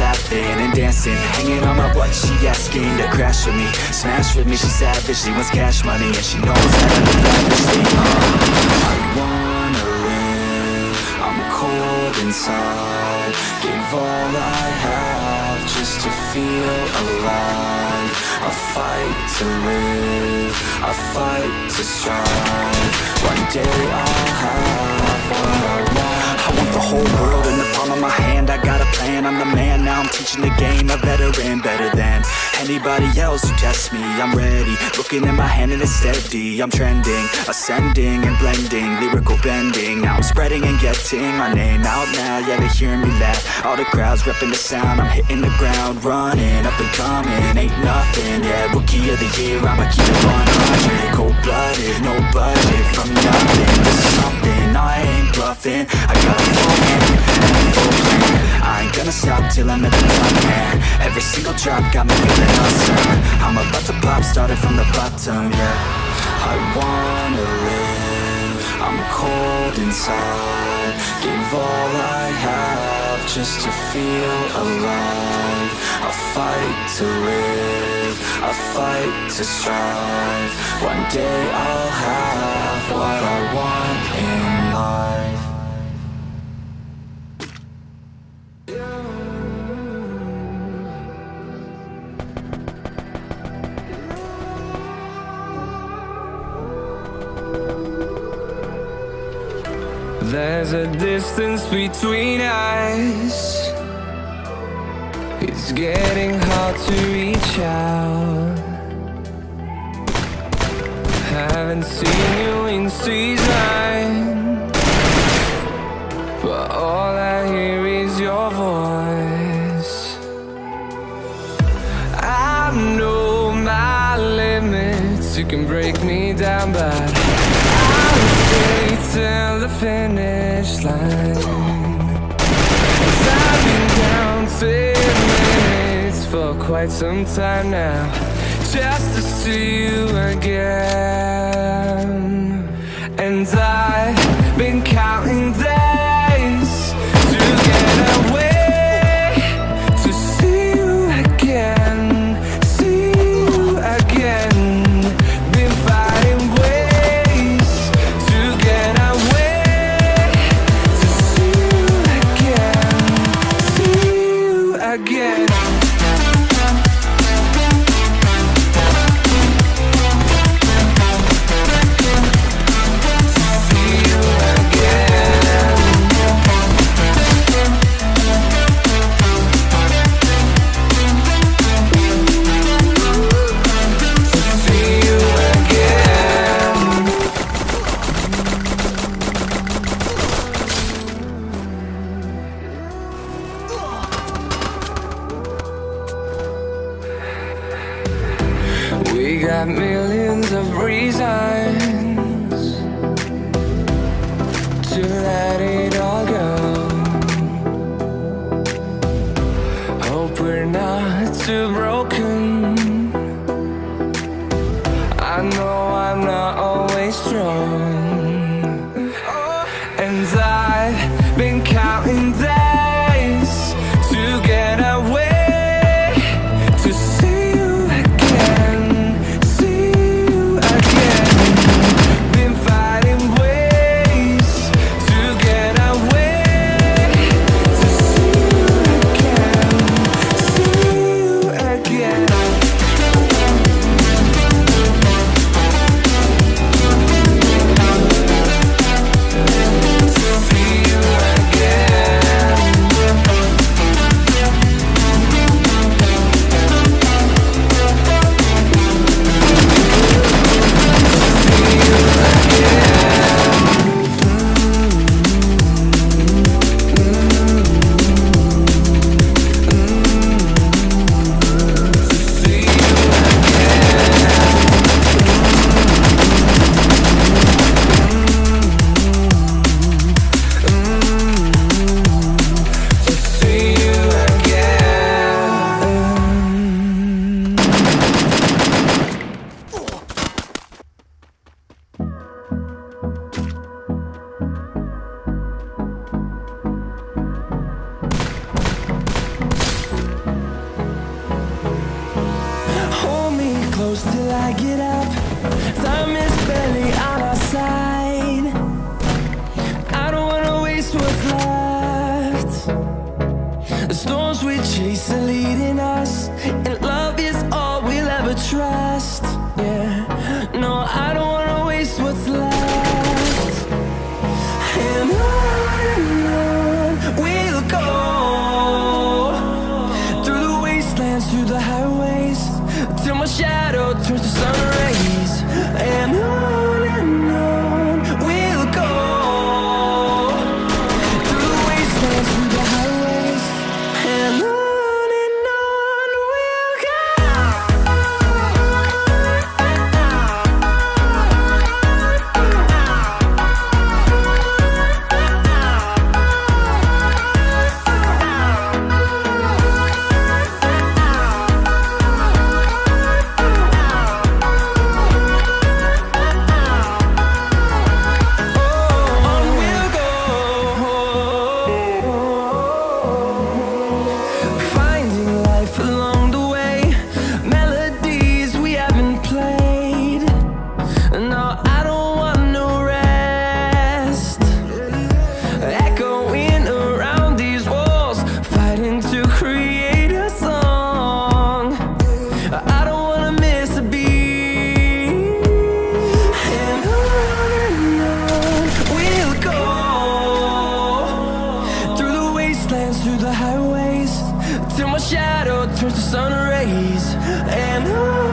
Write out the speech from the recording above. laughing and dancing, hanging on my butt. She asking to crash with me, smash with me. She's savage, she wants cash money, and she knows that I'm lavishly. I wanna live, I'm cold inside. Give all I have just to feel alive. I fight to live, I fight to strive. One day I'll have what I want. I want the whole world in the palm of my hand. I got a plan, I'm the man, now I'm teaching the game. A veteran, better than anybody else who tests me. I'm ready, looking at my hand and it's steady. I'm trending, ascending and blending, lyrical bending. Now I'm spreading and getting my name out now. Yeah, they hearing me laugh, all the crowds repping the sound. I'm hitting the ground, running, up and coming, ain't nothing. Yeah, rookie of the year, I'ma keep it 100. Cold-blooded, no budget, from nothing to something. I ain't bluffing, I got a full plan. I ain't gonna stop till I'm at the top, man. Every single drop got me feeling awesome. I'm about to pop, started from the bottom, yeah. I wanna live, I'm cold inside. Give all I have just to feel alive. I fight to live, I fight to strive. One day I'll have what I want in life. There's a distance between us. It's getting hard to reach out. Haven't seen you in season, but all I hear is your voice. I know my limits, you can break me down, but till the finish line. 'Cause I've been counting minutes for quite some time now, just to see you again. And I've been counting days to get away, to see you again, see you again. Been fighting ways again. We got millions of reasons to let it all go. Hope we're not too broken. I know I'm not always strong. And I've been counting days to get away, to see. I get up, time is barely on our side. I don't wanna waste what's left. The storms we chase are leading us, and love is all we'll ever trust. Yeah, no, I don't wanna waste what's left. And on we'll go, through the wastelands, through the highways, till my shadow turns to sun rays. And on we'll go, through the wastelands, through the highways, and on we'll go, through the highways, till my shadow turns to sun rays. And